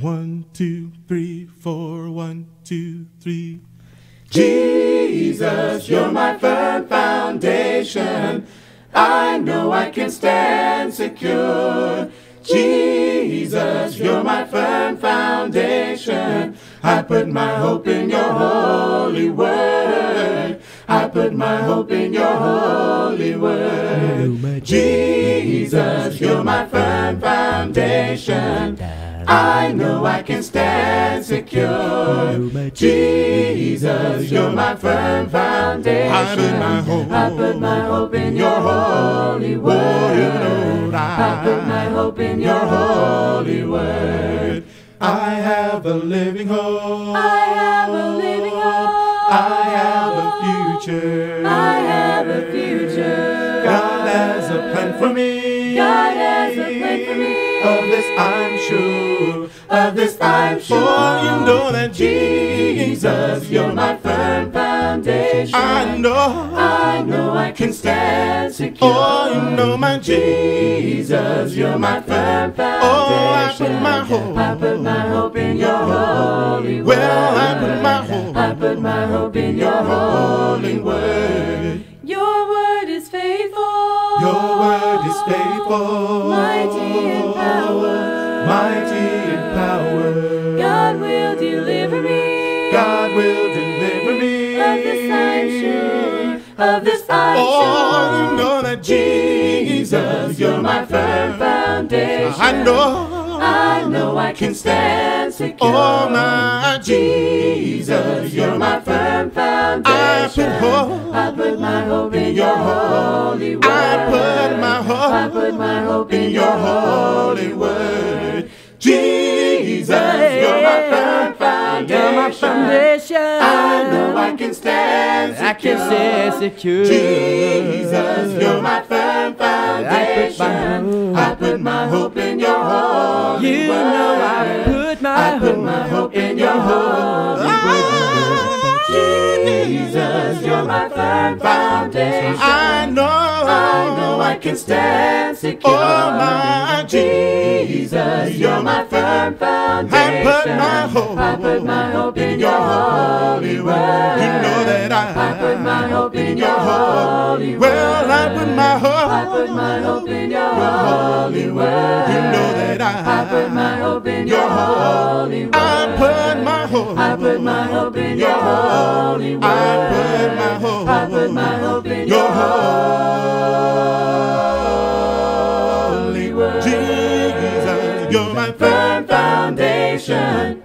1, 2, 3, 4, 1, 2, 3. Jesus, you're my firm foundation. I know I can stand secure. Jesus, you're my firm foundation. I put my hope in your holy word. I put my hope in your holy word. Jesus, you're my firm foundation. I know I can stand secure. Jesus, you're my firm foundation. I put my hope in your holy word. I put my hope in your holy word. I have a living hope. I have a living hope. I have a future. I have a future. God has a plan for me. God has a plan for me. Of this I'm sure, of this I'm sure. For you know that Jesus, you're my firm foundation. I know I can stand secure. Oh, you know my Jesus, you're my firm foundation. Oh, I put my hope in your holy word. Well, I put my hope in your holy word. Your word is faithful. Your word is faithful. Mighty in power. Mighty in power. God will deliver me. God will deliver me. Of this I'm sure. Of this I'm sure. You know that Jesus, you're my firm foundation. I know I can stand secure. Oh, my Jesus, you're my firm foundation. I put my hope in your holy word. I put my hope in your holy word. Jesus, you're my firm foundation. I know I can stand secure. I can stand secure. Jesus, you're my firm foundation. I put my hope in your holy word. You know I put my hope in your holy word. Jesus, you're my firm foundation. I know I can stand secure. Oh, my Jesus, you're my firm foundation. I put my hope in your holy word. You know that I put my hope in your holy word. Well, I put my hope in your holy word. You know that I put my hope in your holy word. I put my hope in your holy word. I put my hope in your holy word. Jesus, you're my firm foundation.